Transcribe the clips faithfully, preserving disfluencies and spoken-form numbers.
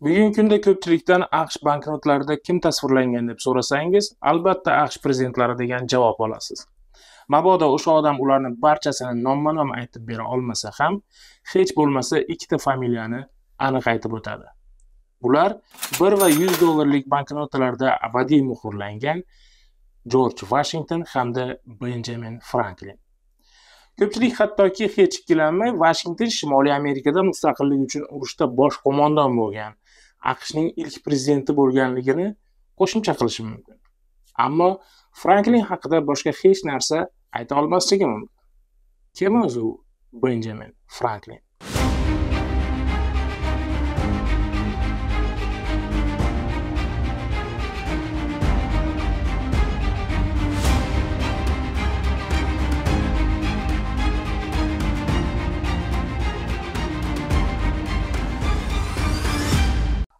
Bugungi kunda ko'pchilikdan AQSh banknotlarida kim tasvirlangan deb so'rasangiz, albatta AQSh prezidentlari degan javob olasiz. Mabodo o'sha odam ularning barchasini nomma-nom aytib bera olmasa ham, hech bo'lmasa ikkita familiyani aniq aytib o'tadi. Bular bir va yuz dollarlik banknotlarda abadiy muhrlangan George Washington hamda Benjamin Franklin. Ko'pchilik hattoki hech ikkilanmay Washington Shimoliy Amerikada mustaqillik uchun urushda bosh qo'mondon bo'lgan AQShning ilk prezidenti bo'lganligini qo'shimcha qilishi mumkin. Ammo Franklin haqida boshqa hech narsa ayta olmasligi mumkin. Kim o'zi Benjamin Franklin?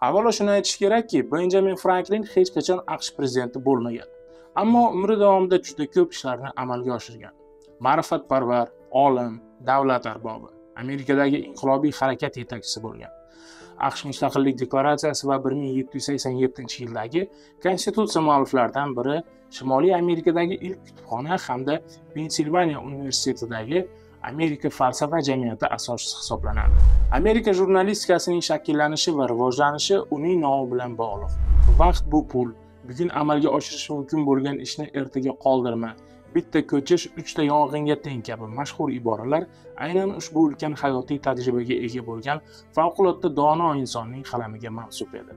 Avvalo shuni aytish kerakki, Benjamin Franklin hech qachon AQSh prezidenti bo'lmagan. Ammo umri davomida juda ko'p ishlarni amalga oshirgan. Ma'rifatparvar, olim, davlat arbobi, Amerikadagi inqilobiy harakat yetakchisi bo'lgan. AQSh mustaqillik deklaratsiyasi va bir ming yetti yuz sakson yettinchi yildagi konstitutsiya mualliflaridan biri, Shimoliy Amerikadagi ilk kutubxona hamda Pensilvaniya universitetidagi Amerika falsafa jamiyati asoschisi hisoblanadi. Amerika jurnalistikasining shakllanishi va rivojlanishi uning nomi bilan bog'liq. Vaqt bu pul. Bugun amalga oshirish mumkin bo'lgan ishni ertaga qoldirma. Bitta ko'chish uchta yong'inga teng kabi mashhur iboralar aynan ushbu ulkan hayotiy tajribaga ega bo'lgan favqulodda dono insonning qalamiga mansub edi.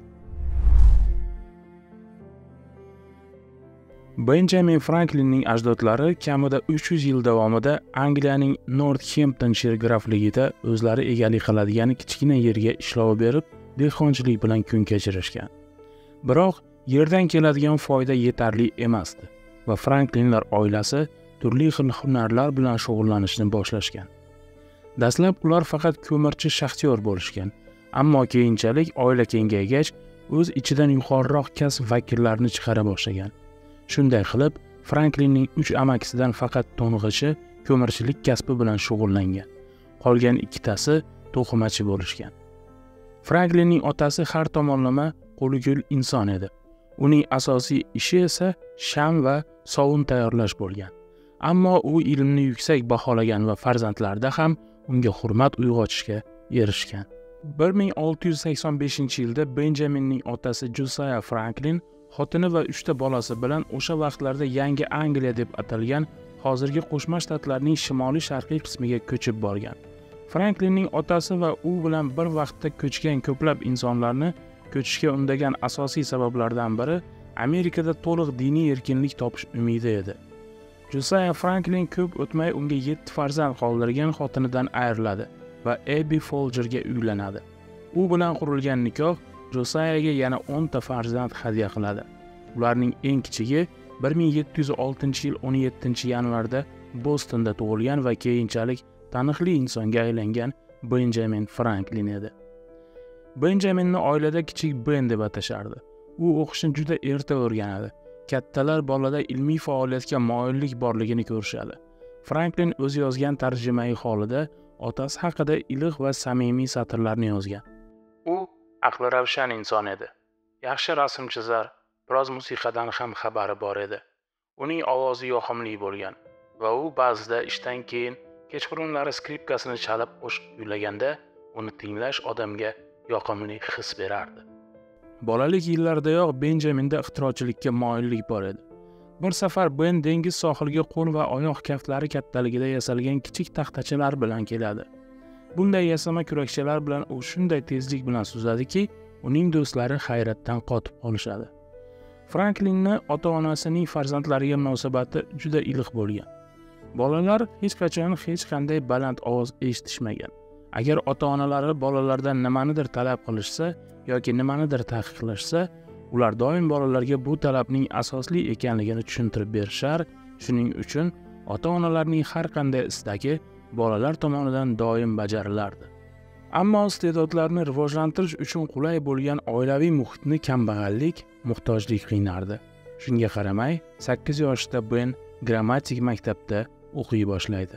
Benjamin Franklinning ajdodlari kamida uch yuz yil davomida Angliyaning Northamptonshire grafligida o'zlari egalik qiladigan kichkina yerga ishlov berib, dehqonchilik bilan kun kechirishgan. Biroq yerdan keladigan foyda yetarli emasdi va Franklinlar oilasi turli xil hunarlar bilan shug'ullanishni boshlashgan. Dastlab ular faqat ko'mirchi shaxtyor bo'lishgan, ammo keyinchalik oila kengaygach, o'z ichidan yuqoriroq kasb vakillarini chiqara boshlagan. Shunday qilib, Franklinning uch amakisidan faqat to'ng'ichi ko'mirchilik kasbi bilan shug'ullangan. Qolgan ikkitasi to'qimachi bo'lishgan. Franklinning otasi har tomonlama qo'ligul inson edi. Uning asosiy ishi esa sham va sovun tayyorlash bo'lgan. Ammo u ilmni yuksak baholagan va farzandlarida ham unga hurmat uyg'otishga erishgan. bir ming olti yuz sakson beshinchi yilda Benjaminning otasi Josiah Franklin xotini va uchta bolasi bilan o'sha vaqtlarda Yangi Angliya deb atalgan hozirgi Qo'shma Shtatlarning shimoliy-sharqiy qismiga ko'chib borgan. Franklinning otasi va u bilan bir vaqtda ko'chgan ko'plab insonlarni ko'chishga undagan asosiy sabablardan biri Amerikada to'liq diniy erkinlik topish umidi edi. Josiah Franklin ko'p o'tmay unga yetti farzand qoldirgan xotinidan ayriladi va Abby Folgerga uylanadi. U bilan qurilgan nikoh Josiahga yana o'n ta farzand hadya qiladi. Ularning eng kichigi bir ming yetti yuz oltinchi yil o'n yettinchi yanvarda Bostonda tug'ilgan va keyinchalik taniqli insonga aylangan Benjamin Franklin edi. Benjaminni oilada kichik Ben deb atashardi. U o'qishni juda erta o'rganadi. Kattalar bolada ilmiy faoliyatga moyillik borligini ko'rishadi. Franklin o'zi yozgan tarjimai holida otasi haqida iliq va samimiy satrlarni yozgan. U aqli ravshan inson edi. Yaxshi rasm chizar, biroz musiqadan ham xabari bor edi. Uning ovozi yoqimli bo'lgan va u ba'zida ishdan keyin kechqurunlari skripkasini chalib qo'shiq kuylaganda uni tinglash odamga yoqimli his berardi. Bolalik yillaridayoq Benjaminda ixtirochilikka moyillik bor edi. Bir safar Ben dengiz sohiliga qo'l va oyoq kaftlari kattaligida yasalgan kichik taxtachalar bilan keladi. Bunday yasama kurakchalar bilan u shunday tezlik bilan suzadiki, uning do'stlari hayratdan qotib qolishadi. Franklinning ota-onasining farzandlariga munosabati juda iliq bo'lgan. Bolalar hech qachon hech qanday baland ovoz eshitishmagan. Agar ota-onalari bolalardan nimanidir talab qilishsa yoki nimanidir taqiqlashsa, ular doim bolalarga bu talabning asosli ekanligini tushuntirib berishar. Shuning uchun ota-onalarning har qanday istagi bolalar tomonidan doim bajarilardi. Ammo iste'dodlarni rivojlantirish uchun qulay bo'lgan oilaviy muhitni kambag'allik, muhtojlik qiynardi. Shunga qaramay, sakkiz yoshda Ben grammatik maktabda o'qiy boshlaydi.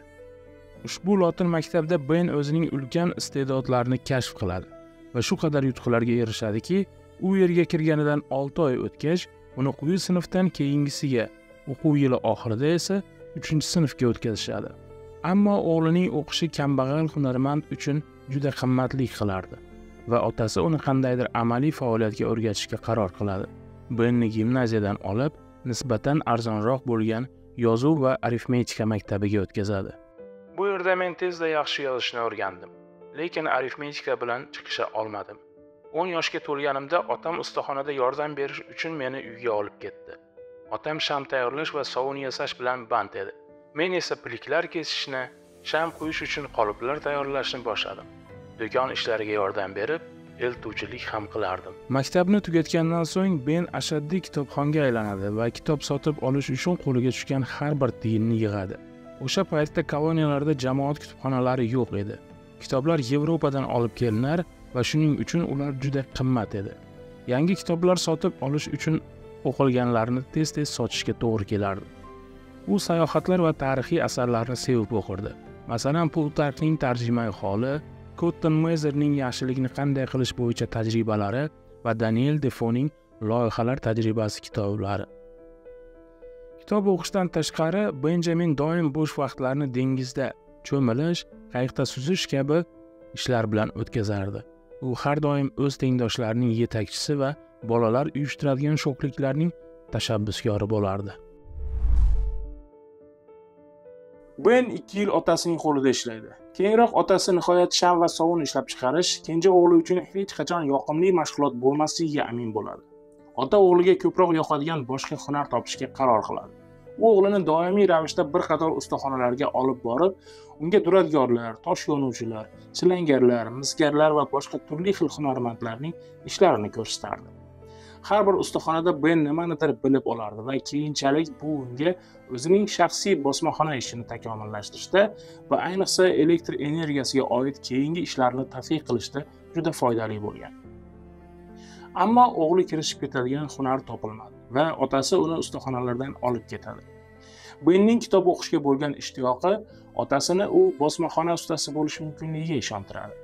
Ushbu lotin maktabda Ben o'zining ulkan iste'dodlarini kashf qiladi ve şu kadar yutuqlarga erishadiki, u yerga kirganidan olti oy o'tgach, uni sinfdan keyingisiga, o'quv yili oxirida esa uchinchi sinfga o'tkazishadi. Ammo o'g'lining o'qishi kambag'al hunarmand uchun juda qimmatli qilardi va otasi uni qandaydir amaliy faoliyatga o'rgatishga qaror qiladi. Buni gimnaziyadan olib, nisbatan arzonroq bo'lgan yozuv va arifmetika maktabiga o'tkazadi. Bu yerda men tezda yaxshi yozishni o'rgandim, lekin arifmetika bilan chiqisha olmadim. o'n yoshga to'lganimda otam ustaxonada yordam berish uchun meni uyga olib ketdi. Otam sham tayyorlash va sovun yasash bilan band edi. Men esa piliklar kesishni, sham quyish uchun qoliplar tayyorlashni boshladim. Do'kon ishlariga yordam berib, eltuvchilik ham qilardim. Maktabni tugatgandan so'ng Ben ashaddiy kitobxonga aylanadi va kitob sotib olish uchun qo'liga tushgan har bir tiyinni yig'adi. O'sha paytda koloniyalarda jamoat kutubxonalari yo'q edi. Kitoblar Yevropadan olib kelinar va shuning uchun ular juda qimmat edi. Yangi kitoblar sotib olish uchun o'qilganlarni tez-tez sotishga to'g'ri kelardi. U sayohatlar va tarixiy asarlarni sevib o'qirdi. Masalan, Plutarxning tarjimai holi, Cotton Matherning yaxshilikni qanday qilish bo'yicha tajribalari va Daniel Defoe'ning loyihalar tajribasi kitoblari. Kitob o'qishdan tashqari, Benjamin doim bo'sh vaqtlarini dengizda cho'milish, qayiqda suzish kabi ishlar bilan o'tkazardi. U har doim o'z tengdoshlarining yetakchisi va bolalar uyushtiradigan sho'xliklarning tashabbuskori bo'lardi. Ben ikki yil otasining qo'lida ishlaydi. Keyinroq otasi nihoyat sham va sovun ishlab chiqarish, kenja o'g'li uchun hech qachon yoqimli mashg'ulot bo'lmasligiga amin bo'ladi. Ota o'g'liga ko'proq yoqadigan boshqa hunar topishga qaror qiladi. U o'g'lini doimiy ravishda bir qator ustaxonalarga olib borib, unga duradgorlar, tosh yonuvchilar, chilangarlar, misgarlar va boshqa turli xil hunarmandlarning ishlarini ko'rsatadi. Har bir ustaxonada Ben nimanidir bilib olardi va keyinchalik bu unga o'zining shaxsiy bosmaxona ishini takomillashtirishda va ayniqsa elektr energiyasiga oid keyingi ishlarni tavsiya qilishda juda foydali bo'lgan. Ammo o'g'li kirishib ketadigan hunar topilmadi va otasi uni ustaxonalardan olib ketadi. Benning kitob o'qishga bo'lgan ishtiyoqi otasini u bosmaxona ustasi bo'lish mumkinligiga ishontiradi.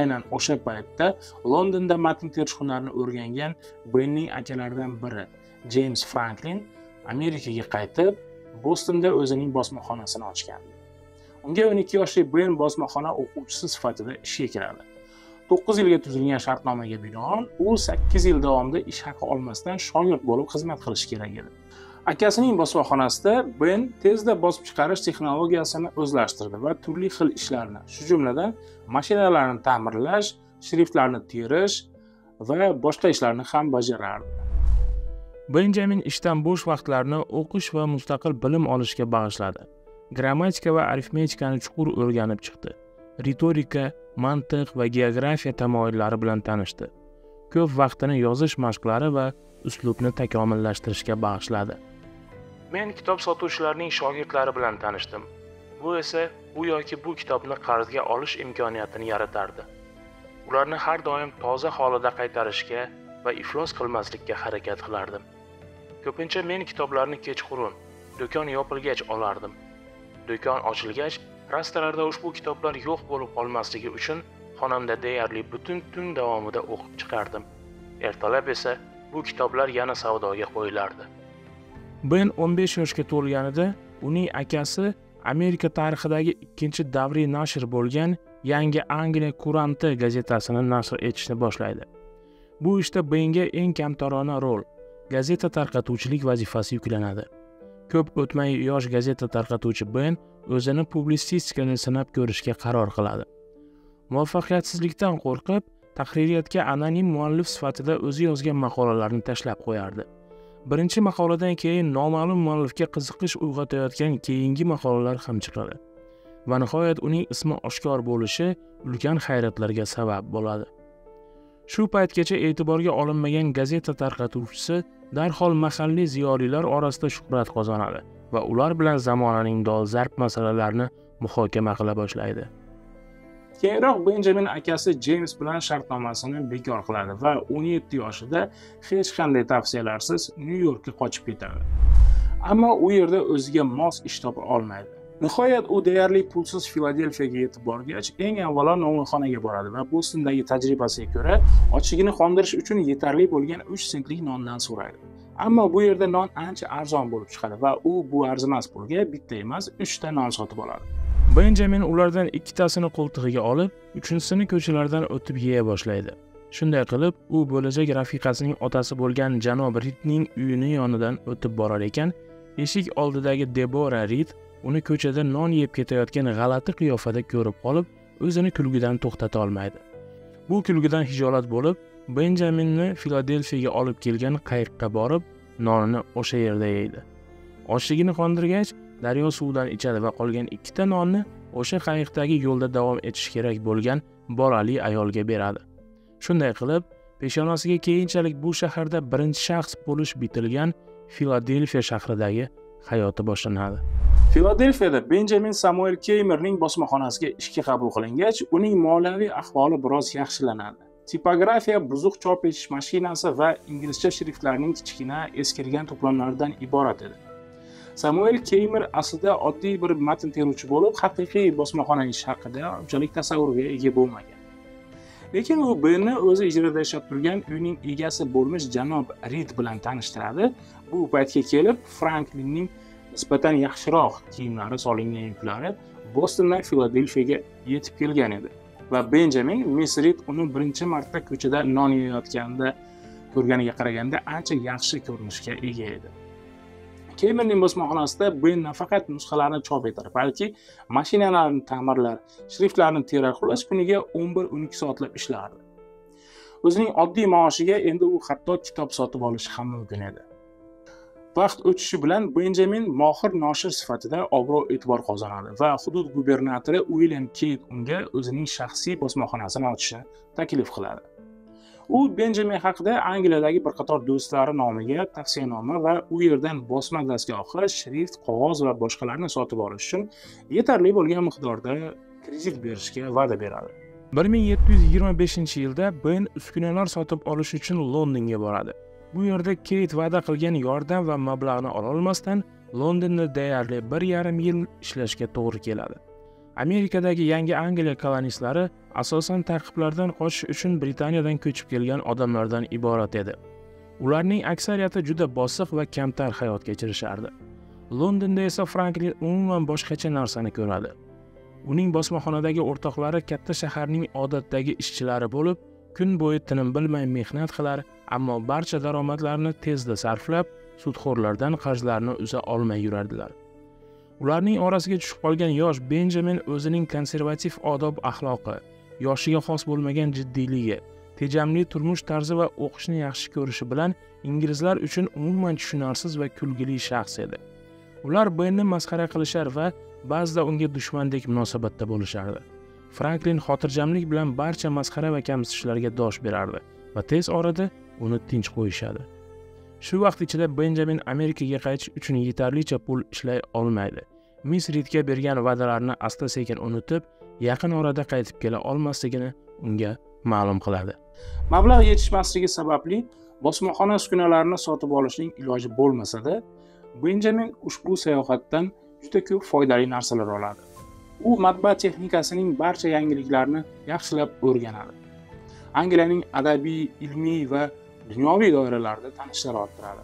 Aynan o'sha paytda Londonda matn terish hunarini o'rgangan Benning akalaridan biri James Franklin Amerikaga qaytib, Bostonda o'zining bosmaxonasini ochgan. Unga o'n ikki yoshli Ben bosmaxona o'quvchisi sifatida ishga kiradi. to'qqiz yilga tuzilgan shartnomaga binoan, u sakkiz yil davomida ish haqi olmasdan shogird bo'lib xizmat qilish kerak edi. Akasining bosmaxonasida Ben tezda bosib chiqarish texnologiyasini o'zlashtirdi va turli xil ishlarni, shu jumladan mashinalarni ta'mirlash, shriftlarni terish va boshqa ishlarni ham bajarardi. Benjamin ishdan bo'sh vaqtlarini o'qish va mustaqil bilim olishga bag'ishladi. Grammatika va arifmetikani chuqur o'rganib chiqdi. Ritorika, mantiq va geografiya tamoyillari bilan tanishdi. Ko'p vaqtini yozish mashqlari va uslubni takomillashtirishga bag'ishladi. Men kitob sotuvchilarning shogirdlari bilan tanishdim. Bu esa u yoki bu kitobni qarzga olish imkoniyatini yaratardi. Ularni har doim toza holida qaytarishga va iflos qilmaslikka harakat qilardim. Ko'pincha men kitoblarni kechqurun, do'kon yopilgach olardim. Do'kon ochilgach, rastalarda ushbu kitoblar yo'q bo'lib qolmasligi uchun xonamda deyarli butun tun davomida o'qib chiqardim. Ertalab esa bu kitoblar yana savdoga qo'yilardi. Ben o'n besh yoshga to'lganida uning akasi Amerika tarixidagi ikkinchi davriy nashr bo'lgan Yangi Angliya Kuranti gazetasini nashr etishni boshlaydi. Bu ishda Benga eng kamtarona rol gazeta tarqatuvchilik vazifasi yuklanadi. Ko'p o'tmay yosh gazeta tarqatuvchi Ben o'zini publitsistikani sinab ko'rishga qaror qiladi. Muvaffaqiyatsizlikdan qo'rqib, tahririyatga anonim muallif sifatida o'zi yozgan maqolalarni tashlab qo'yardi. Birinchi maqoladan keyin noma'lum muallifga qiziqish uyg'otayotgan keyingi maqolalar ham chiqadi. Va nihoyat uning ismi oshkor bo'lishi ulkan hayratlarga sabab bo'ladi. Shu paytgacha e'tiborga olinmagan gazeta tarqatuvchisi darhol mahalliy ziyolilar orasida shuhrat qozonadi va ular bilan zamonaning dolzarb masalalarini muhokama qila boshlaydi. Keyinroq Benjamin akasi James bilan shartnomasini bekor qiladi va o'n yetti yoshida hech qanday tavsiyalarsiz Nyu-Yorkka qochib ketadi. Ammo u yerda o'ziga mos ish topa olmaydi. Nihoyat u deyarli pulsiz Filadelfiyaga yetib borgach, eng avvalo nonxonaga boradi va Bostondagi tajribasiga ko'ra, ochligini qondirish uchun yetarli bo'lgan uch sentlik nondan so'raydi. Ammo bu yerda non ancha arzon bo'lib chiqadi va u bu arzimas pulga bitta emas, uchta non sotib oladi. Benjamin ulardan ikkitasini qo'ltig'iga olib, uchinchisini ko'chalardan o'tib yeya boshlaydi. Shunday qilib, u bo'lajak rafiqasining otasi bo'lgan janob Ridning uyini yonidan o'tib borar ekan, eshik oldidagi Debora Rid uni ko'chada non yeb ketayotgan g'alati qiyofada ko'rib qolib, o'zini kulgidan to'xtata olmaydi. Bu kulgidan hijolat bo'lib, Benjaminni Filadelfiyaga olib kelgan qayiqqa borib, nonni o'sha yerda yeydi. Ochligini qondirgach, daryo suvidan ichadi va qolgan ikkita nonni o'sha qayiqdagi yo'lda davom etish kerak bo'lgan bolali ayolga beradi. Shunday qilib, peshonasiga keyinchalik bu shaharda birinchi shaxs bo'lish bitilgan Filadelfiya shahridagi hayoti boshlanadi. Filadelfiyada Benjamin Samuel Keymerning bosmaxonasiga ishga qabul qilingach, uning moliyaviy ahvoli biroz yaxshilanadi. Tipografiya, buzuq chop etish mashinasi va inglizcha shriftlarning kichkina, eskirgan to'plamlaridan iborat edi. Samuel Keymer aslida oddiy bir matn teruvchi bo'lib, haqiqiy bosmaxona ishi haqida unchalik tasavvurga ega bo'lmagan. Lekin u Benni o'zi ijroda yashab turgan uyning egasi bo'lmish janob Rid bilan tanishtiradi. Bu paytga kelib Franklinning nisbatan yaxshiroq kiyimlari solingan yuklari Bostondan Filadelfiyaga yetib kelgan edi va Benjamin Miss Rid uni birinchi marta ko'chada non yeyotganda ko'rganiga qaraganda ancha yaxshi ko'rinishga ega edi. Keymerning bosmaxonasida Ben nafaqat nusxalarni chop etar, balki mashinalarni ta'mirlar, shriftlarni terar, xolos kuniga o'n bir o'n ikki soatlab ishlardi. O'zining oddiy maoshiga endi u hatto kitob sotib olishi ham mumkin edi. Vaqt o'tishi bilan Benjamin mohir noshir sifatida obro' e'tibor qozonadi va hudud gubernatori William Keyt unga o'zining shaxsiy bosmaxonasini ochishni taklif qiladi. U Benjamin haqida Angliyadagi bir qator do'stlari nomiga tavsiyanoma va u yerdan bosma dastgohi, shrift, qog'oz va boshqalarni sotib olish uchun yetarli bo'lgan miqdorda kredit berishga va'da beradi. bir ming yetti yuz yigirma beshinchi yilda Ben uskunalar sotib olish uchun Londonga boradi. Bu yerda Keyt va'da qilgan yordam va mablag'ni ola olmasdan Londonda deyarli bir yarim yil ishlashga to'g'ri keladi. Amerikadagi yangi Angliya kolonistlari asosan ta'qiblardan qochish uchun Britaniyadan ko'chib kelgan odamlardan iborat edi. Ularning aksariyati juda bosiq va kamtar hayot kechirishardi. Londonda esa Franklin umuman boshqacha narsani ko'radi. Uning bosmaxonadagi o'rtoqlari katta shaharning odatdagi ishchilari bo'lib, kun bo'yi tinim bilmay mehnat qilar, ammo barcha daromadlarini tezda sarflab, sudxo'rlardan qarzlarni uza olmay yurardilar. Ularning orasiga tushib qolgan yosh Benjamin o'zining konservativ odob axloqi, yoshiga xos bo'lmagan jiddiyligi, tejamli turmush tarzi va o'qishni yaxshi ko'rishi bilan inglizlar uchun umuman tushunarsiz va kulgili shaxs edi. Ular Benni masxara qilishar va ba'zida unga dushmandek munosabatda bo'lishardi. Franklin xotirjamlik bilan barcha masxara va kamsitishlarga dosh berardi va tez orada uni tinch qo'yishadi. Shu vaqt ichida Benjamin Amerikaga qaytish uchun yetarlicha pul ishlay olmaydi. Miss Ridga bergan va'dalarini asta-sekin unutib, yaqin orada qaytib kela olmasligini unga ma'lum qiladi. Mablag' yetishmasligi sababli bosmaxona uskunalarini sotib olishning iloji bo'lmasa-da, Benjamin ushbu sayohatdan juda ko'p foydali narsalar oladi. U matbaa texnikasining barcha yangiliklarini yaxshilab o'rganadi. Angliyaning adabiy, ilmiy va dunyoviy doiralarda tanishlar orttiradi.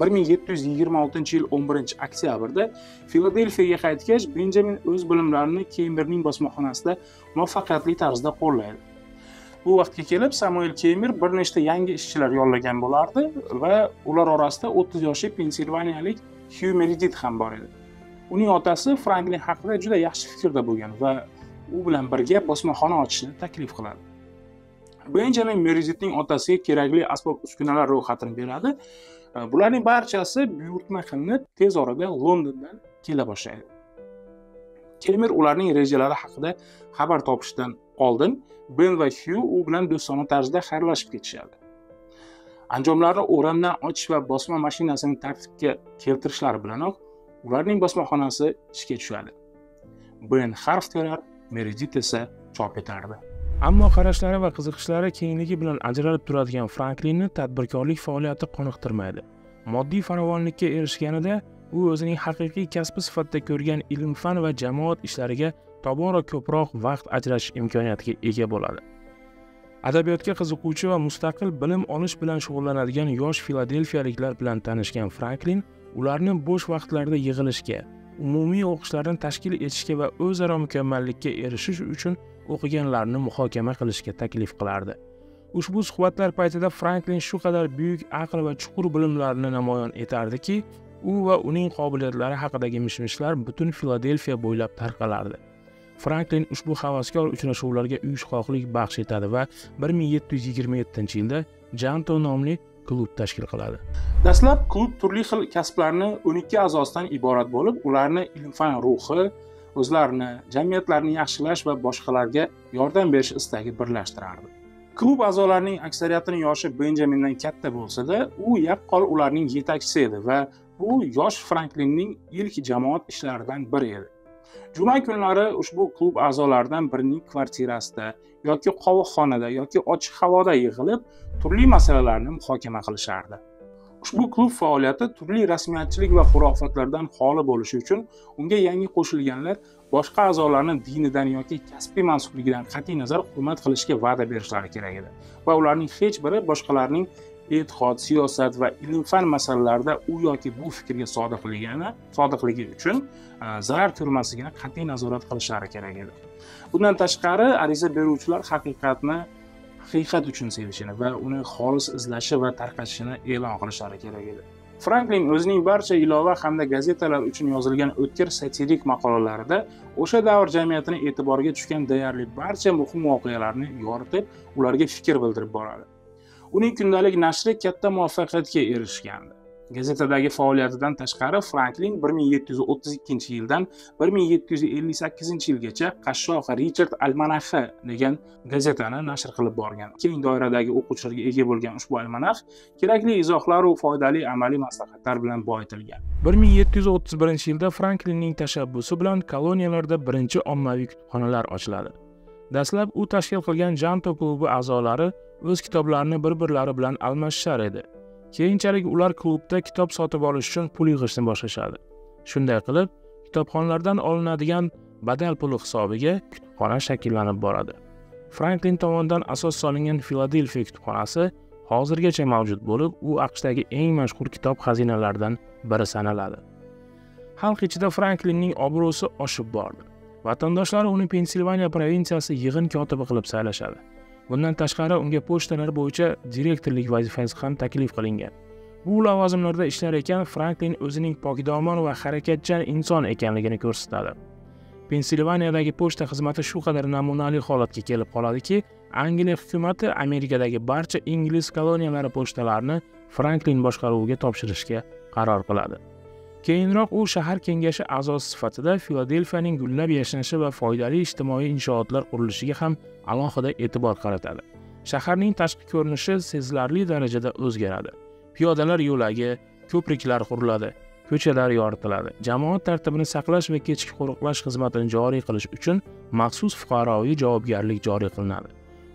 bir ming yetti yuz yigirma oltinchi yil o'n birinchi oktyabrda Filadelfiyaga qaytgach, Benjamin o'z bilimlarini Keymerning bosmaxonasida muvaffaqiyatli tarzda qo'llaydi. Bu vaqtga kelib Samuel Keymer bir nechta yangi ishchilar yollagan bo'lardi va ular orasida o'ttiz yoshli pensilvaniyalik Hugh Meredith ham bor edi. Uning otasi Franklin haqida juda yaxshi fikrda bo'lgan va u bilan birga bosmaxona ochishni taklif qiladi. Benjamin Meredithning otasiga kerakli asbob-uskunalar ro'yxatini beradi. Bularning barchasi buyurtma qilinib, tez orada Londondan kela boshlaydi. Keymer ularning rejalari haqida xabar topishdan oldin Ben va Hugh u bilan do'stona tarzda xayrlashib ketishadi. Anjomlari o'ramdan ochish va bosma mashinasini tartibga keltirishlari bilanoq ularning bosmaxonasi ishga tushadi. Ben harf terar, Meredith esa chop etardi. Ammo qarashlari va qiziqishlari kengligi bilan ajralib turadigan Franklinni tadbirkorlik faoliyati qoniqtirmaydi. Moddiy farovonlikka erishganida u o'zining haqiqiy kasbi sifatida ko'rgan ilm-fan va jamoat ishlariga tobora ko'proq vaqt ajratish imkoniyatiga ega bo'ladi. Adabiyotga qiziquvchi va mustaqil bilim olish bilan shug'ullanadigan yosh filadelfiyaliklar bilan tanishgan Franklin ularni bo'sh vaqtlarida yig'ilishga, umumiy o'qishlarni tashkil etishga va o'zaro mukammallikka erishish uchun o'qiganlarni muhokama qilishga taklif qilardi. Ushbu suhbatlar paytida Franklin shu qadar buyuk aql va chuqur bilimlarni namoyon etardiki, u va uning qobiliyatlari haqidagi mishmishlar butun Filadelfiya bo'ylab tarqalardi. Franklin ushbu havaskor uchrashuvlarga uyushqoqlik baxsh etadi va bir ming yetti yuz yigirma yettinchi yilda Janto nomli klub tashkil qiladi. Dastlab klub turli xil kasblarni o'n ikki a'zosidan iborat bo'lib, ularni ilm-fan ruhi, o'zlarini, jamiyatlarni yaxshilash va boshqalarga yordam berish istagi birlashtirardi. Klub a'zolarining aksariyatining yoshi Benjamindan katta bo'lsa-da, u yaqqol ularning yetakchisi edi va bu yosh Franklinning ilk jamoat ishlaridan biri edi. Juma kunlari ushbu klub a'zolaridan birining kvartirasida yoki qovoqxonada yoki ochiq havoda yig'ilib, turli masalalarni muhokama qilishardi. Ushbu klub faoliyati turli rasmiyatchilik va xurofatlardan xoli bo'lishi uchun unga yangi qo'shilganlar boshqa a'zolarni dinidan yoki kasbiy mansubligidan qat'iy nazar hurmat qilishga va'da berishlari kerak edi va ularning hech biri boshqalarning e'tiqod, siyosat va ilm-fan masalalarida u yoki bu fikrga sodiqligini, sodiqligi uchun zarar ko'rmasligini qat'iy nazorat qilishlari kerak edi. Bundan tashqari, ariza beruvchilar haqiqatni haqiqat uchun sevishini va uni xolis izlashi va tarqatishini e'lon qilishlari kerak edi. Franklin o'zining barcha ilova hamda gazetalar uchun yozilgan o'tkir satirik maqolalarida o'sha davr jamiyatini e'tiboriga tushgan deyarli barcha muhim voqealarni yoritib, ularga fikr bildirib boradi. Uning kundalik nashri katta muvaffaqiyatga erishgandi. Gazetadagi faoliyatidan tashqari Franklin bir ming yetti yuz o'ttiz ikkinchi yildan bir ming yetti yuz ellik sakkizinchi yilgacha Qashshoq Richard almanaxi degan gazetani nashr qilib borgan. Keng doiradagi o'quvchilarga ega bo'lgan ushbu almanax kerakli izohlar va foydali amaliy maslahatlar bilan boyitilgan. bir ming yetti yuz o'ttiz birinchi yilda Franklinning tashabbusi bilan koloniyalarda birinchi ommaviy kutubxonalar ochiladi. Dastlab u tashkil qilgan Janto klubi a'zolari o'z kitoblarini bir-birlari bilan almashishar edi. Keyinchalik ular klubda kitob sotib olish uchun pul yig'ishni boshlashadi. Shunday qilib, kitobxonlardan olinadigan badal puli hisobiga kutubxona shakllanib boradi. Franklin tomonidan asos solingan Filadelfiya kutubxonasi hozirgacha mavjud bo'lib, u AQShdagi eng mashhur kitob xazinalaridan biri sanaladi. Xalq ichida Franklinning obro'si oshib bordi. Vatandoshlar uni Pensilvaniya provinsiyasi yig'in kotibi qilib saylashadi. Bundan tashqari unga pochtalar bo'yicha direktorlik vazifasi ham taklif qilingan. Bu lavozimlarda ishlar ekan Franklin o'zining pokidamon va harakatchan inson ekanligini ko'rsatadi. Pensilvaniyadagi pochta xizmati shu qadar namunali holatga kelib qoladiki, Angliya hukumatı Amerikadagi barcha ingliz koloniyalari pochtalarini Franklin boshqaruviga topshirishga qaror qiladi. Keyinroq u shahar kengashi a'zosi sifatida Filadelfiyaning gullab yashnashi va foydali ijtimoiy inshootlar qurilishiga ham alohida e'tibor qaratadi. Shaharning tashqi ko'rinishi sezilarli darajada o'zgaradi. Piyodalar yo'lagi, ko'priklar quriladi, ko'chalar yoritiladi. Jamoat tartibini saqlash va kechki qo'riqlash xizmatini joriy qilish uchun maxsus fuqaroviy javobgarlik joriy qilinadi.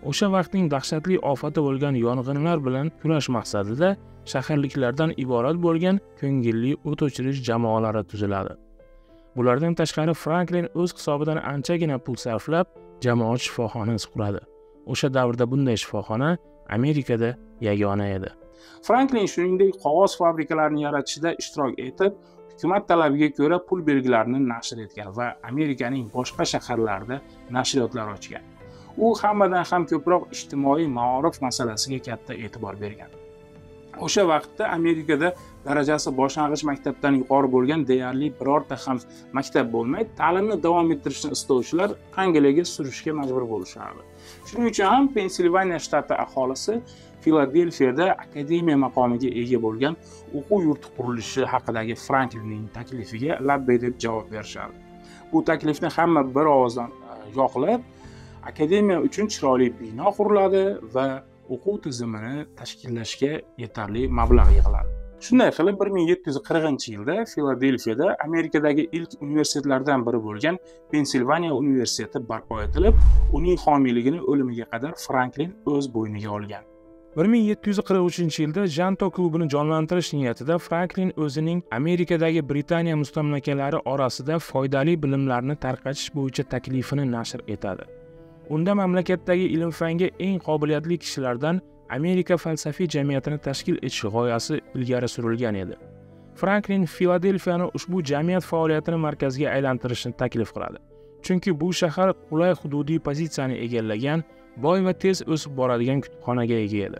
O'sha vaqtning dahshatli ofati bo'lgan yong'inlar bilan kurash maqsadida shaharliklardan iborat bo'lgan ko'ngilli o't o'chirish jamoalari tuziladi. Bulardan tashqari Franklin o'z hisobidan anchagina pul sarflab jamoat shifoxonasi quradi. O'sha davrda bunday shifoxona Amerikada yagona edi. Franklin shuningdek qog'oz fabrikalarini yaratishda ishtirok etib, hukumat talabiga ko'ra pul belgilarini nashr etgan va Amerikaning boshqa shaharlarida nashriyotlar ochgan. U hammadan ham ko'proq ijtimoiy ma'rifat masalasiga katta e'tibor bergan. O'sha vaqtda Amerikada darajasi boshlang'ich maktabdan yuqori bo'lgan deyarli birorta ham maktab bo'lmay, ta'limni davom ettirishni istovchilar Angliyaga surishga majbur bo'lishardi. Shuning uchun ham Pensilvaniya shtati aholisi Filadelfiyada akademiya maqomiga ega bo'lgan o'quv yurti qurilishi haqidagi Franklinning taklifiga labbay deb javob berishardi. Bu taklifni hamma bir ovozdan yoqlab, akademiya uchun chiroyli bino quriladi va o'quv tizimini tashkillashga yetarli mablag' yig'iladi. Shunday qilib bir ming yetti yuz qirqinchi yilda Filadelfiyada Amerikadagi ilk universitetlardan biri bo'lgan Pensilvaniya universiteti barpo etilib, uning homiyligini o'limiga qadar Franklin o'z bo'yniga olgan. bir ming yetti yuz qirq uchinchi yilda Janto klubini jonlantirish niyatida Franklin o'zining Amerikadagi Britaniya mustamlakalari orasida foydali bilimlarni tarqatish bo'yicha taklifini nashr etadi. Unda mamlakatdagi ilm-fanga eng qobiliyatli kishilardan Amerika falsafiy jamiyatini tashkil etish g'oyasi ilgari surilgan edi. Franklin Filadelfiyani ushbu jamiyat faoliyatini markaziga aylantirishni taklif qiladi. Chunki bu shahar qulay hududiy pozitsiyani egallagan, boy va tez o'sib boradigan kutubxonaga ega edi.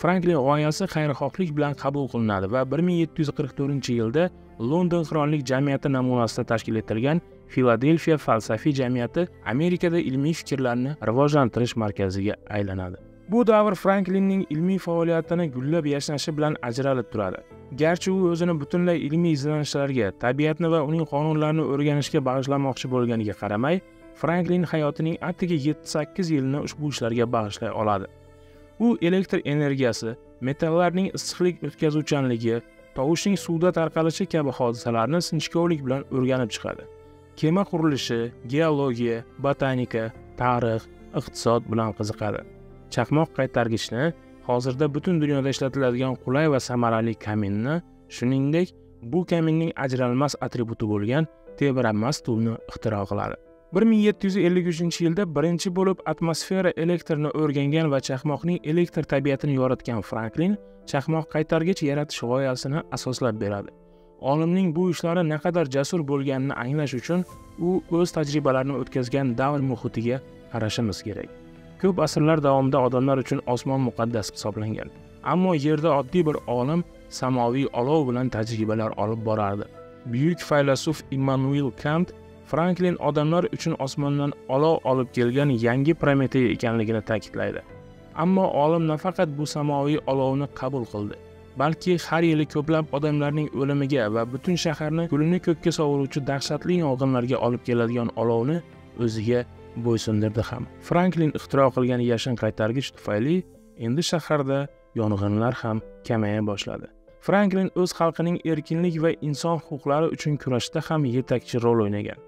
Franklin g'oyasi xayrixohlik bilan qabul qilinadi va bir ming yetti yuz qirq to'rtinchi yilda London Xironlik jamiyati namunasida tashkil etilgan Filadelfiya falsafiy jamiyati Amerikada ilmiy fikrlarni rivojlantirish markaziga aylanadi. Bu davr Franklinning ilmiy faoliyatini gullab yashnashi bilan ajralib turadi. Garchi u o'zini butunlay ilmiy izlanishlarga, tabiatni va uning qonunlarini o'rganishga bag'ishlamoqchi bo'lganiga qaramay, Franklin hayotining atigi yetti sakkiz yilini ushbu ishlarga bag'ishlay oladi. U elektr energiyasi, metallarning issiqlik o'tkazuvchanligi, tovushning suvda tarqalishi kabi hodisalarni sinchkovlik bilan o'rganib chiqadi. Kema qurilishi, geologiya, botanika, tarix, iqtisod bilan qiziqadi. Chaqmoq qaytargichni, hozirda butun dunyoda ishlatiladigan qulay va samarali kaminni, shuningdek, bu kaminning ajralmas atributi bo'lgan tebranmas tug'ni ixtiro qiladi. bir ming yetti yuz ellik uchinchi yilda birinchi bo'lib atmosfera elektrini o'rgangan va chaqmoqning elektr tabiatini yoritgan Franklin chaqmoq qaytargich yaratish g'oyasini asoslab beradi. Olimning bu ishlari naqadar jasur bo'lganini anglash uchun u o'z tajribalarini o'tkazgan davr muhitiga qarashimiz kerak. Ko'p asrlar davomida odamlar uchun osmon muqaddas hisoblangan, ammo yerda oddiy bir olim samoviy olov bilan tajribalar olib borardi. Buyuk faylasuf Immanuel Kant Franklin odamlar uchun osmondan olov olib kelgan yangi Prometey ekanligini ta'kidlaydi. Ammo olim nafaqat bu samoviy olovni qabul qildi, balki har yili ko'plab odamlarning o'limiga va butun shaharni kulini ko'kka sovuruvchi dahshatli yong'inlarga olib keladigan olovni o'ziga bo'ysundirdi ham. Franklin ixtiro qilgan yashin qaytargich tufayli endi shaharda yong'inlar ham kamaya boshladi. Franklin o'z xalqining erkinlik va inson huquqlari uchun kurashda ham yetakchi rol o'ynagan.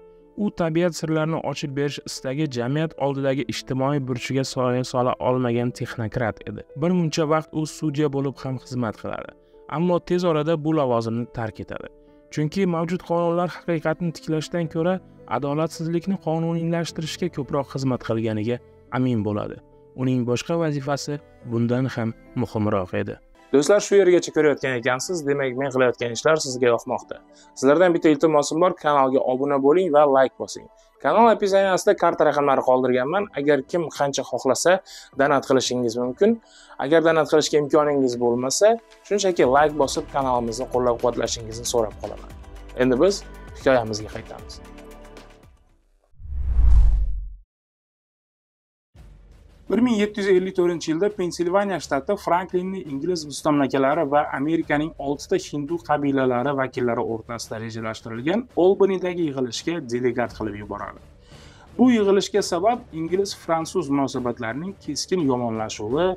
U tabiat sirlarini ochib berish istagi jamiyat oldidagi ijtimoiy burchiga soya sola olmagan texnokrat edi. Bir muncha vaqt u sudya bo'lib ham xizmat qiladi, ammo tez orada bu lavozimni tark etadi. Chunki mavjud qonunlar haqiqatni tiklashdan ko'ra adolatsizlikni qonuniylashtirishga ko'proq xizmat qilganiga amin bo'ladi. Uning boshqa vazifasi bundan ham muhimroq edi. Do'stlar, shu yergacha ko'rayotgan ekansiz, demak men qilayotgan ishlar sizga yoqmoqda. Sizlardan bitta iltimosim bor, kanalga obuna bo'ling va like bosing. Kanal epizodiyasida karta raqamlari qoldirganman. Agar kim qancha xohlasa donat qilishingiz mumkin. Agar donat qilishga imkoningiz bo'lmasa, shunchaki like bosib kanalimizni qo'llab-quvvatlashingizni so'rab qolaman. Endi biz hikoyamizga qaytamiz. bir ming yetti yuz ellik to'rtinchi yilda Pensilvaniya shtati Franklinning ingliz mustamlakalari va Amerikaning oltita hindu qabilalari vakillari o'rtasida rejalashtirilgan Albany'dagi yig'ilishga delegat qilib yuboradi. Bu yig'ilishga sabab ingliz-fransuz munosabatlarining keskin yomonlashuvi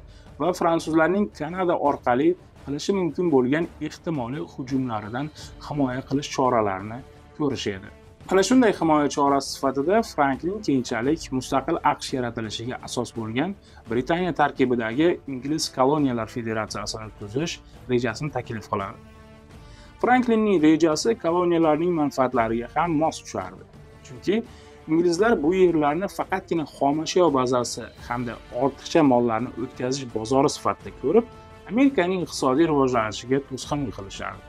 va fransuzlarning Kanada orqali qilishi mumkin bo'lgan ehtimoliy hujumlaridan himoya qilish choralarini ko'rish edi. Ana shunday himoya chorasi sifatida Franklin keyinchalik mustaqil AQSh yaratilishiga asos bo'lgan Britaniya tarkibidagi Ingliz koloniyalar federatsiyasini tuzish rejasini taklif qiladi. Franklinning rejasi koloniyalarning manfaatlariga ham mos tushardi, chunki inglizlar bu yerlarni faqatgina xomashyo bazasi hamda ortiqcha mollarni o'tkazish bozori sifatida ko'rib, Amerikaning iqtisodiy rivojlanishiga to'sqinlik qilishardi.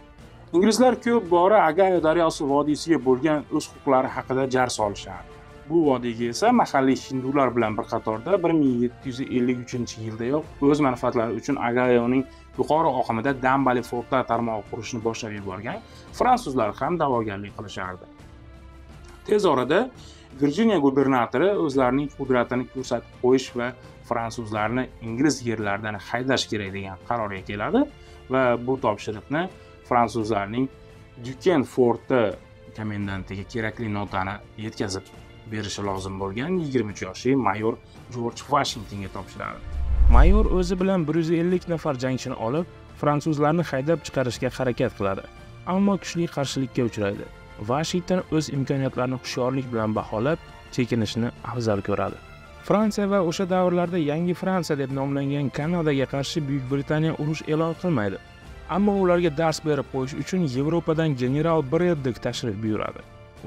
Inglizlar ko'p bora Agayo daryosi vodiysiga bo'lgan o'z huquqlari haqida jar solishardi. Bu vodiyga esa mahalliy hindular bilan bir qatorda bir ming yetti yuz ellik uchinchi yildayoq o'z manfaatlari uchun Agayoning yuqori oqimida dambali fortlar tarmog'i qurishni boshlab yuborgan fransuzlar ham da'vogarlik qilishardi. Tez orada Virjiniya gubernatori o'zlarining qudratini ko'rsatib qo'yish va fransuzlarni ingliz yerlaridan haydash kerak degan qarorga keladi va bu topshiriqni fransuzlarning Duken forti komendantiga kerakli notani yetkazib berishi lozim bo'lgan yigirma uch yoshli mayor George Washingtonga topshiradi. Mayor o'zi bilan bir yuz ellik nafar jangchini olib, fransuzlarni haydab chiqarishga harakat qiladi, ammo kuchli qarshilikka uchraydi. Washington o'z imkoniyatlarini hushyorlik bilan baholab, chekinishni afzal ko'radi. Fransiya va o'sha davrlarda Yangi Fransiya deb nomlangan Kanadaga qarshi Buyuk Britaniya urush e'lon qilmaydi. Ammo ularga dars berib qo'yish uchun Yevropadan general Breddik tashrif buyuradi.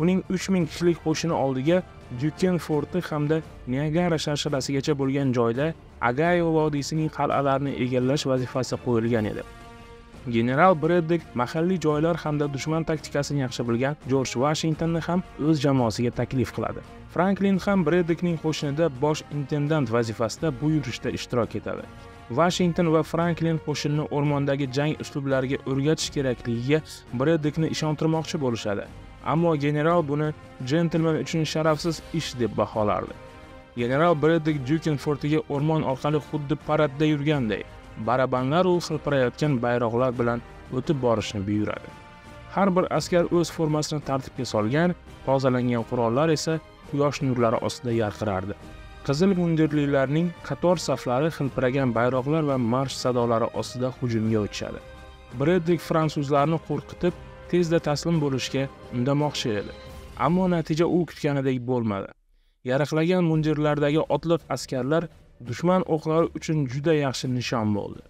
Uning uch ming kishilik qo'shini oldiga Duken forti hamda Niagara sharsharasigacha bo'lgan joyda Agayo vodiysining qal'alarini egallash vazifasi qo'yilgan edi. General Breddik mahalliy joylar hamda dushman taktikasini yaxshi bilgan George Washingtonni ham o'z jamoasiga taklif qiladi. Franklin ham Breddikning qo'shinida bosh intendant vazifasida bu yurishda ishtirok etadi. Washington va Franklin qo'shinini o'rmondagi jang uslublariga o'rgatish kerakligiga Breddikni ishontirmoqchi bo'lishadi. Ammo general buni jentelmen uchun sharafsiz ish deb baholardi. General Breddik Duken fortiga o'rmon orqali xuddi paradda yurganday barabanlar u xilpirayotgan bayroqlar bilan o'tib borishni buyuradi. Har bir askar o'z formasini tartibga solgan, tozalangan qurollar esa quyosh nurlari ostida yarqirardi. Qizil mundirlilarning qator saflari xilpiragan bayroqlar va marsh sadolari ostida hujumga o'tishadi. Breddik fransuzlarni qo'rqitib, tezda taslim bo'lishga undamoqchi edi. Ammo natija u kutganidek bo'lmadi. Yaraqlagan mundirlardagi otliq askarlar dushman o'qlari uchun juda yaxshi nishon bo'ldi.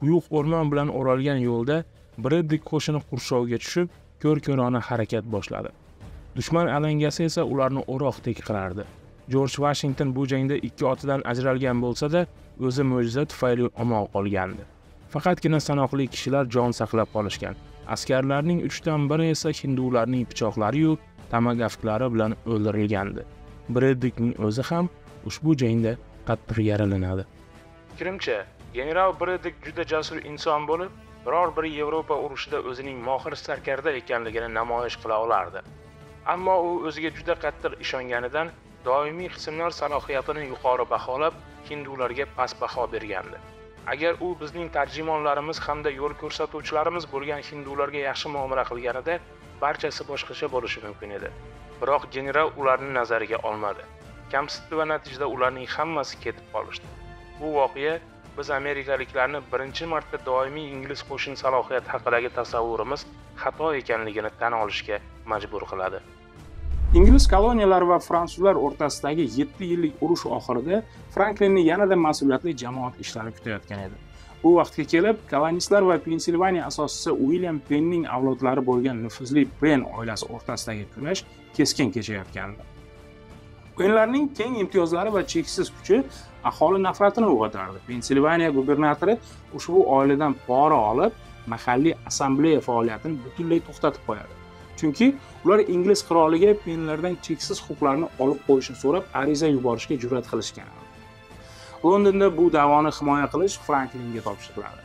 Quyuq o'rmon bilan o'ralgan yo'lda Breddik qo'shini qurshovga tushib, ko'r-ko'rona harakat boshladi. Dushman alangasi esa ularni o'roqdek qirardi. George Washington bu jangda ikki otidan ajralgan bo'lsa-da, o'zi mo'jiza tufayli omon qolgandi. Faqatgina sanoqli kishilar jon saqlab qolishgan. Askarlarning uchdan biri esa hindularning pichoqlari yu tamagaflari bilan o'ldirilgandi. Breddikning o'zi ham ushbu jangda qattiq yaralanadi. Fikrimcha, general Breddik juda jasur inson bo'lib, biror bir Yevropa urushida o'zining mohir sarkarda ekanligini namoyish qila olardi. Ammo u o'ziga juda qattiq ishonganidan doimiy qismlar salohiyatini yuqori baholab, hindularga past baho bergandi. Agar u bizning tarjimonlarimiz hamda yo'l ko'rsatuvchilarimiz bo'lgan hindularga yaxshi muomala qilganida, barchasi boshqacha bo'lishi mumkin edi. Biroq general ularni nazariga olmadi. Kamsitdi va natijada ularning hammasi ketib qolishdi. Bu voqea biz amerikaliklarni birinchi marta doimiy ingliz qo'shin salohiyat haqidagi tasavvurimiz xato ekanligini tan olishga majbur qiladi. Ingliz koloniyalari va fransuzlar o'rtasidagi yetti yillik urush oxirida Franklinni yanada mas'uliyatli jamoat ishlari kutayotgan edi. Bu vaqtga kelib kolonistlar va Pensilvaniya asoschisi William Pennning avlodlari bo'lgan nufuzli Penn oilasi o'rtasidagi kurash keskin kechayotgandi. Pennlarning keng imtiyozlari va cheksiz kuchi aholi nafratini uyg'otardi. Pensilvaniya gubernatori ushbu oiladan pora olib, mahalliy assambleya faoliyatini butunlay to'xtatib qo'yadi. Chunki ular ingliz qiroliga penlardan cheksiz huquqlarni olib qo'yishni so'rab ariza yuborishga jur'at qilishgan. Londonda bu da'voni himoya qilish Franklinga topshiriladi.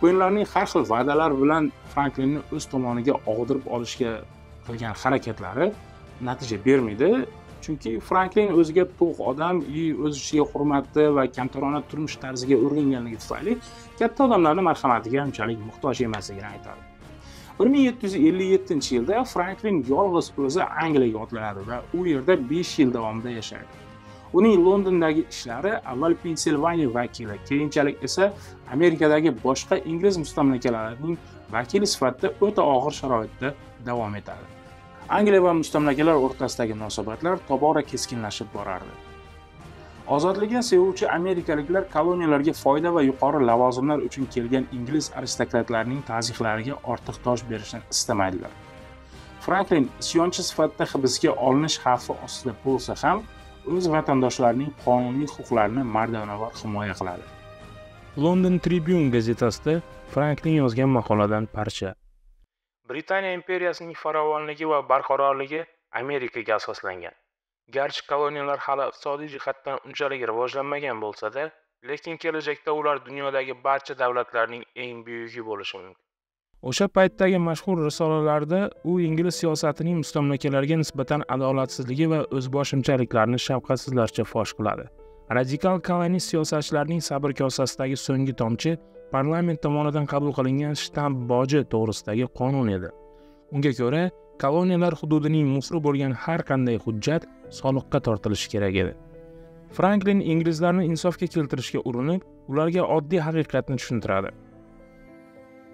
Penlarning har xil va'dalar bilan Franklinni o'z tomoniga og'dirib olishga qilgan harakatlari natija bermaydi, chunki Franklin o'ziga to'q odam, o'z ishiga hurmati va kamtarona turmush tarziga o'rganganligi tufayli katta odamlarning marhamatiga unchalik muhtoj emasligini aytadi. bir ming yetti yuz ellik yettinchi yilda Franklin yolg'iz o'zi Angliyaga otlanadi va u yerda besh yil davomida yashaydi. Uning Londondagi ishlari avval Pensilvaniya vakili, keyinchalik esa Amerikadagi boshqa ingliz mustamlakalarining vakili sifatida o'ta og'ir sharoitda davom etadi. Angliya va mustamlakalar o'rtasidagi munosabatlar tobora keskinlashib borardi. Ozodlikni sevuvchi amerikaliklar koloniyalarga foyda va yuqori lavozimlar uchun kelgan ingliz aristokratlarining ta'ziqlariga ortiq tosh berishni istamaydilar. Franklin isyonchi sifatida hibsga olinish xavfi ostida bo'lsa ham, o'z vatandoshlarining qonuniy huquqlarini mardonavor himoya qiladi. London Tribune gazetasida Franklin yozgan maqoladan parcha. Britaniya imperiyasining farovonligi va barqarorligi Amerikaga asoslangan. Garchi koloniyalar hali iqtisodiy jihatdan unchalik rivojlanmagan bo'lsa-da, lekin kelajakda ular dunyodagi barcha davlatlarning eng buyugi bo'lishi mumkin. O'sha paytdagi mashhur risolalarda u ingliz siyosatining mustamlakalarga nisbatan adolatsizligi va o'zboshimchaliklarini shafqatsizlarcha fosh qiladi. Radikal kolonist siyosatchilarning sabr kosasidagi so'nggi tomchi parlament tomonidan qabul qilingan shtamp boji to'g'risidagi qonun edi. Unga ko'ra, koloniyalar hududining musri bo'lgan har qanday hujjat soliqqa tortilishi kerak edi. Franklin inglizlarni insofga keltirishga urinib, ularga oddiy haqiqatni tushuntiradi.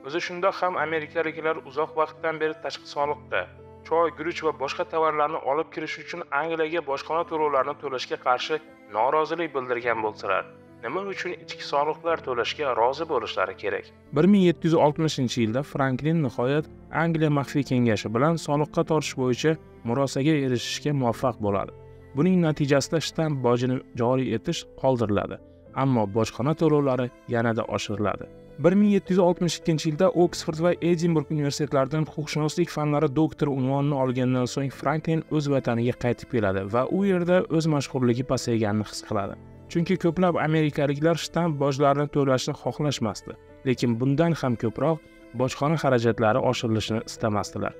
O'zi shundoq ham amerikaliklar uzoq vaqtdan beri tashqi soliqda, choy, guruch va boshqa tovarlarni olib kirish uchun Angliyaga bojxona to'lovlarini to'lashga qarshi norozilik bildirgan bo'lsalar, nima uchun ichki soliqlar to'lashga rozi bo'lishlari kerak? bir ming yetti yuz oltmishinchi yilda Franklin nihoyat Angliya maxfiy kengashi bilan soliqqa tortish bo'yicha murosaga erishishga muvaffaq bo'ladi. Buning natijasida shtamp bojini joriy etish qoldiriladi, ammo bojxona to'lovlari yanada oshiriladi. bir ming yetti yuz oltmish ikkinchi yilda Oksford va Edinburg universitetlaridan huquqshunoslik fanlari doktori unvonini olgandan so'ng Franklin o'z vataniga qaytib keladi va u yerda o'z mashhurligi pasayganini his qiladi. Chunki ko'plab amerikaliklar shtamp bojlarini to'lashni xohlashmasdi, lekin bundan ham ko'proq bojxona xarajatlari oshirilishini istamasdilar.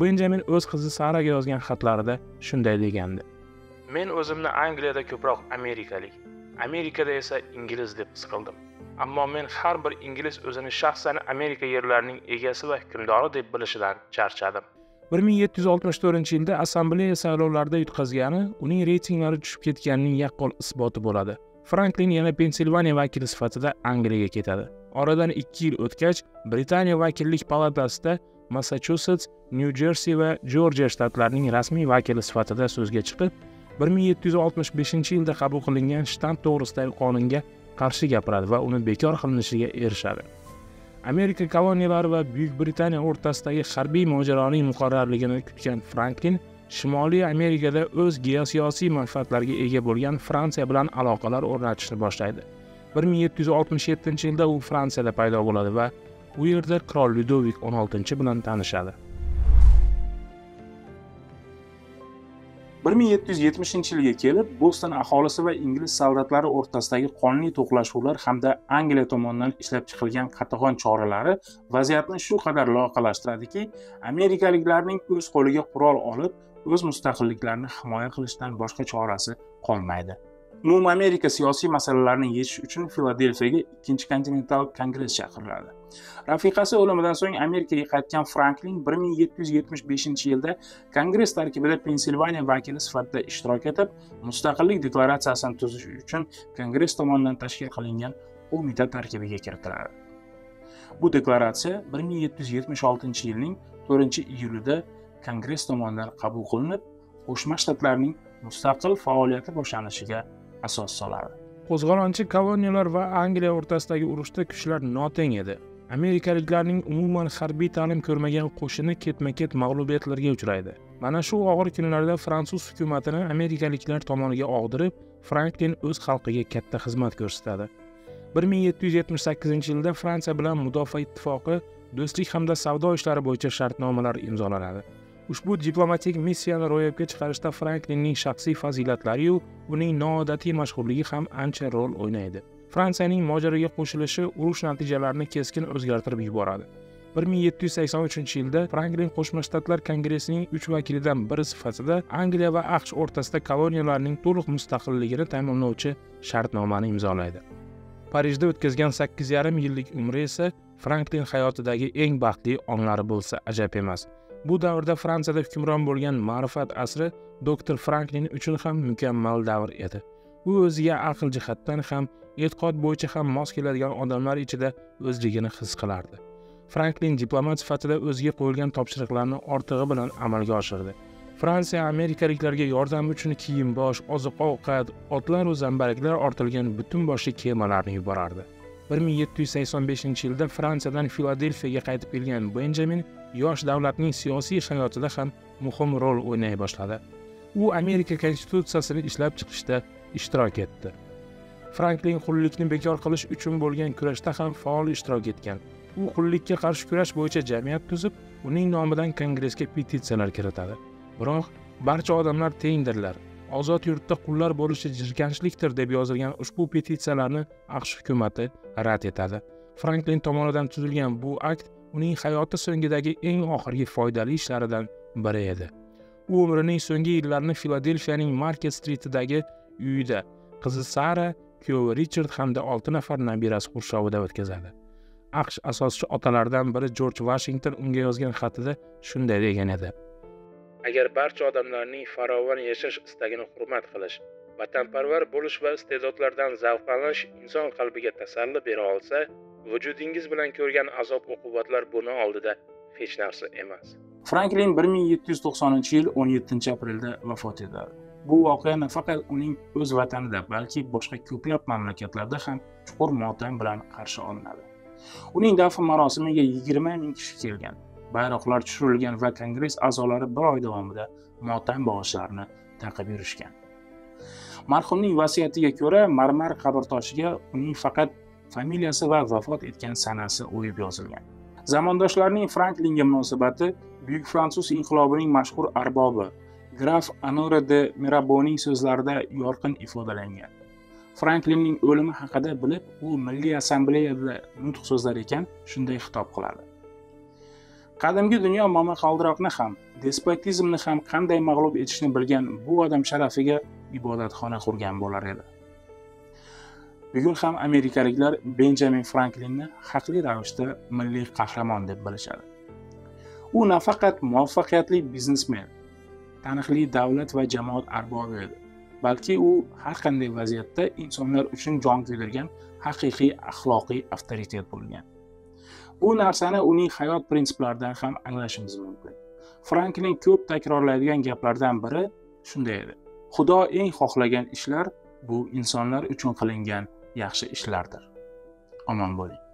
Benjamin o'z qizi Saraga yozgan xatlarida shunday degandi: "Men o'zimni Angliyada ko'proq amerikalik, Amerikada esa ingliz deb his qildim. Ammo men har bir ingliz o'zini shaxsan Amerika yerlarining egasi va hukmdori deb bilishidan charchadim." bir ming yetti yuz oltmish to'rtinchi yilda assambleya saylovlarida yutqazgani uning reytinglari tushib ketganining yaqqol isboti bo'ladi. Franklin yana Pensilvaniya vakili sifatida Angliyaga ketadi. Oradan ikki yil o'tgach, Britaniya vakillik palatasida Massachusets, Nyu-Jersi va Jorjiya shtatlarining rasmiy vakili sifatida so'zga chiqib, bir ming yetti yuz oltmish beshinchi yilda qabul qilingan shtamp to'g'risidagi qonunga qarshi gapiradi va uni bekor qilinishiga erishadi. Amerika koloniyalari va Buyuk Britaniya o'rtasidagi harbiy mojaroning muqarrarligini kutgan Franklin Shimoliy Amerikada o'z geosiyosiy manfaatlarga ega bo'lgan Fransiya bilan aloqalar o'rnatishni boshlaydi. bir ming yetti yuz oltmish yettinchi yilda u Fransiyada paydo bo'ladi va u yerda qirol Lyudovik o'n oltinchi bilan tanishadi. bir ming yetti yuz yetmishinchi yilga kelib, Boston aholisi va ingliz soldatlari o'rtasidagi qonli to'qnashuvlar hamda Angliya tomonidan ishlab chiqilgan qatag'on choralari vaziyatni shu qadar loyiqalashtiradiki, amerikaliklarning o'z qo'liga qurol olib, o'z mustaqilliklarini himoya qilishdan boshqa chorasi qolmaydi. Umumiy Amerika siyosiy masalalarini yechish uchun Filadelfiyaga ikkinchi kontinental kongress chaqiriladi. Rafiqasi o'limidan so'ng Amerikaga qaytgan Franklin bir ming yetti yuz yetmish beshinchi yilda kongress tarkibida Pensilvaniya vakili sifatida ishtirok etib, mustaqillik deklaratsiyasini tuzish uchun kongress tomonidan tashkil qilingan qo'mita tarkibiga kiritiladi. Bu deklaratsiya bir ming yetti yuz yetmish oltinchi yilning to'rtinchi iyulida kongress tomonidan qabul qilinib, Qo'shma Shtatlarning mustaqil faoliyati boshlanishiga asos soladi. Qo'zg'olonchi koloniyalar va Angliya o'rtasidagi urushda kuchlar noteng edi. Amerikaliklarning umuman harbiy ta'lim ko'rmagan qo'shini ketma-ket mag'lubiyatlarga uchraydi. Mana shu og'ir kunlarda fransuz hukumatini amerikaliklar tomoniga og'dirib, Franklin o'z xalqiga katta xizmat ko'rsatadi. bir ming yetti yuz yetmish sakkizinchi yilda Fransiya bilan Mudofaa ittifoqi do'stlik hamda savdo ishlari bo'yicha shartnomalar imzolanadi. Ushbu diplomatik missiyani ro'yobga chiqarishda Franklinning shaxsiy fazilatlari va uning noodatiy mashhurligi ham ancha rol o'ynaydi. Fransiyaning mojaroga qo'shilishi urush natijalarini keskin o'zgartirib yuboradi. bir ming yetti yuz sakson uchinchi yilda Franklin Qo'shma Shtatlar kongressining uch vakilidan biri sifatida Angliya va AQSh o'rtasida koloniyalarning to'liq mustaqilligini ta'minlovchi shartnomani imzolaydi. Parijda o'tkazgan sakkiz yarim yillik umri esa Franklin hayotidagi eng baxtli onlari bo'lsa ajab emas. Bu davrda Fransiyada hukmron bo'lgan ma'rifat asri doktor Franklin uchun ham mukammal davr edi. U o'ziga aql jihatdan ham, e'tiqod bo'yicha ham mos keladigan odamlar ichida o'zligini his qilardi. Franklin diplomat sifatida o'ziga qo'yilgan topshiriqlarni ortig'i bilan amalga oshirdi. Fransiya amerikaliklarga yordam uchun kiyim-bosh, oziq-ovqat, otlar va zambaraklar ortilgan butun boshli kemalarni yuborardi. bir ming yetti yuz sakson beshinchi yilda Fransiyadan Filadelfiyaga qaytib kelgan Benjamin yosh davlatning siyosiy hayotida ham muhim rol o'ynay boshladi. U Amerika konstitutsiyasini ishlab chiqishda ishtirok etdi. Franklin qullikni bekor qilish uchun bo'lgan kurashda ham faol ishtirok etgan. U qullikka qarshi kurash bo'yicha jamiyat tuzib, uning nomidan kongressga petitsiyalar kiritadi. Biroq barcha odamlar tengdirlar, ozod yurtda qullar bo'lishi jirkanchlikdir deb yozilgan ushbu petitsiyalarni AQSh hukumati rad etadi. Franklin tomonidan tuzilgan bu akt uning hayoti so'ngidagi eng oxirgi foydali ishlaridan biri edi. U umrining so'nggi yillarini Filadelfiyaning Market Streetidagi uyida qizi Sara, kuyovi Richard hamda olti nafar nabirasi qurshovida o'tkazadi. AQSh asoschi otalaridan biri George Washington unga yozgan xatida shunday degan edi: "Agar barcha odamlarning farovon yashash istagini hurmat qilish, vatanparvar bo'lish va iste'dodlardan zavqlanish inson qalbiga tasalli bera olsa, vujudingiz bilan ko'rgan azob-uqubatlar buni oldida hech narsa emas." Franklin bir ming yetti yuz to'qsoninchi yil o'n yettinchi aprelda vafot etadi. Bu voqea nafaqat uning o'z vatanida, balki boshqa ko'plab mamlakatlarda ham chuqur motam bilan qarshi olinadi. Uning dafn marosimiga yigirma ming kishi kelgan, bayroqlar tushirilgan va kongress a'zolari bir oy davomida motam bog'ishlarini taqib yurishgan. Marhumning vasiyatiga ko'ra marmar qabrtoshiga uning faqat familiyasi va vafot etgan sanasi o'yib yozilgan. Zamondoshlarning Franklinga munosabati Buyuk fransuz inqilobining mashhur arbobi Graf Honore de Mirabeau'ning so'zlarida yorqin ifodalangan. Franklinning o'limi haqida bilib, u Milliy assambleyada nutq so'zlar ekan, shunday xitob qiladi. Qadimgi dunyo momaqaldiroqni ham, despotizmni ham qanday mag'lub etishni bilgan bu odam sharafiga ibodatxona qurgan bo'lar edi. Bugun ham amerikaliklar Benjamin Franklinni haqli ravishda milliy qahramon deb bilishadi. U nafaqat muvaffaqiyatli biznesmen, taniqli davlat va jamoat arbobi edi, balki u har qanday vaziyatda insonlar uchun jon kuydirgan haqiqiy axloqiy avtoritet bo'lgan. Bu narsani uning hayot prinsiplaridan ham anglashimiz mumkin. Franklin ko'p takrorlaydigan gaplardan biri shunday edi: Xudo eng xohlagan ishlar bu insonlar uchun qilingan yaxshi ishlardir. Omon bo'ling.